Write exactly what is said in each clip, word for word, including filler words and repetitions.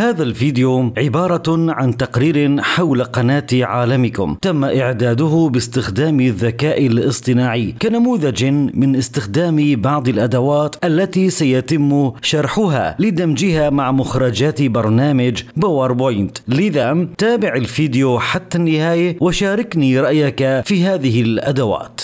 هذا الفيديو عبارة عن تقرير حول قناة عالمكم تم إعداده باستخدام الذكاء الاصطناعي كنموذج من استخدام بعض الأدوات التي سيتم شرحها لدمجها مع مخرجات برنامج باوربوينت. لذا تابع الفيديو حتى النهاية وشاركني رأيك في هذه الأدوات.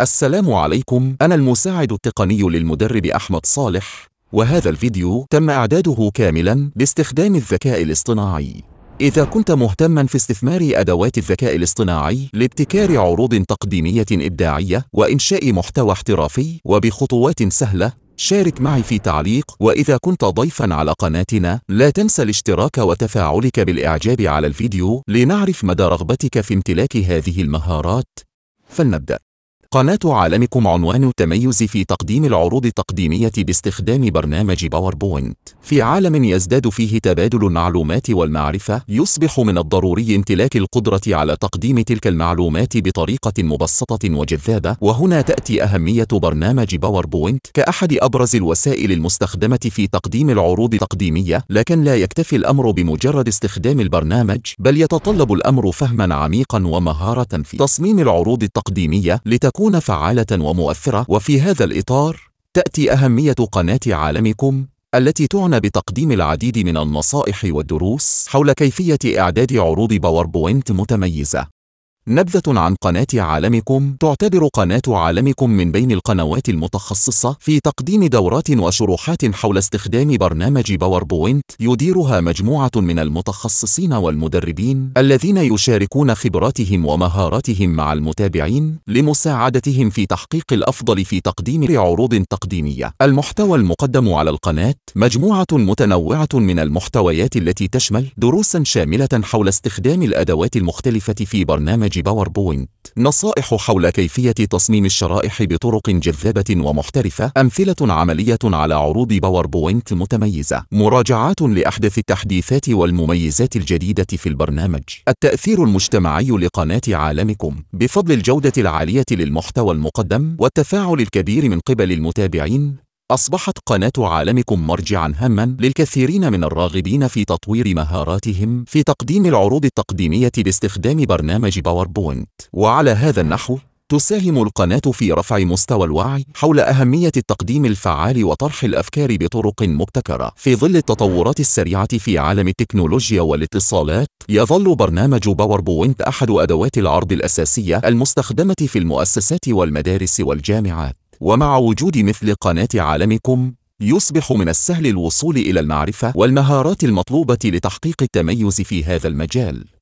السلام عليكم، أنا المساعد التقني للمدرب أحمد صالح، وهذا الفيديو تم إعداده كاملا باستخدام الذكاء الاصطناعي. إذا كنت مهتما في استثمار أدوات الذكاء الاصطناعي لابتكار عروض تقديمية إبداعية وإنشاء محتوى احترافي وبخطوات سهلة، شارك معي في تعليق. وإذا كنت ضيفا على قناتنا لا تنسى الاشتراك وتفاعلك بالإعجاب على الفيديو لنعرف مدى رغبتك في امتلاك هذه المهارات. فلنبدأ. قناة عالمكم عنوان التميز في تقديم العروض التقديمية باستخدام برنامج باوربوينت. في عالم يزداد فيه تبادل المعلومات والمعرفة، يصبح من الضروري امتلاك القدرة على تقديم تلك المعلومات بطريقة مبسطة وجذابة، وهنا تأتي أهمية برنامج باوربوينت كأحد أبرز الوسائل المستخدمة في تقديم العروض التقديمية. لكن لا يكتفي الأمر بمجرد استخدام البرنامج، بل يتطلب الأمر فهما عميقا ومهارة في تصميم العروض التقديمية لتكون تكون فعالة ومؤثرة. وفي هذا الإطار تأتي أهمية قناة عالمكم التي تعنى بتقديم العديد من النصائح والدروس حول كيفية إعداد عروض باوربوينت متميزة. نبذة عن قناة عالمكم. تعتبر قناة عالمكم من بين القنوات المتخصصة في تقديم دورات وشروحات حول استخدام برنامج باوربوينت يديرها مجموعة من المتخصصين والمدربين الذين يشاركون خبراتهم ومهاراتهم مع المتابعين لمساعدتهم في تحقيق الأفضل في تقديم عروض تقديمية. المحتوى المقدم على القناة مجموعة متنوعة من المحتويات التي تشمل دروسا شاملة حول استخدام الأدوات المختلفة في برنامج باوربوينت، نصائح حول كيفية تصميم الشرائح بطرق جذابة ومحترفة، أمثلة عملية على عروض باوربوينت متميزة، مراجعات لأحدث التحديثات والمميزات الجديدة في البرنامج. التأثير المجتمعي لقناة عالمكم. بفضل الجودة العالية للمحتوى المقدم والتفاعل الكبير من قبل المتابعين، أصبحت قناة عالمكم مرجعاً هاماً للكثيرين من الراغبين في تطوير مهاراتهم في تقديم العروض التقديمية باستخدام برنامج باوربوينت. وعلى هذا النحو تساهم القناة في رفع مستوى الوعي حول أهمية التقديم الفعال وطرح الأفكار بطرق مبتكرة. في ظل التطورات السريعة في عالم التكنولوجيا والاتصالات، يظل برنامج باوربوينت أحد أدوات العرض الأساسية المستخدمة في المؤسسات والمدارس والجامعات. ومع وجود مثل قناة عالمكم، يصبح من السهل الوصول إلى المعرفة والمهارات المطلوبة لتحقيق التميز في هذا المجال.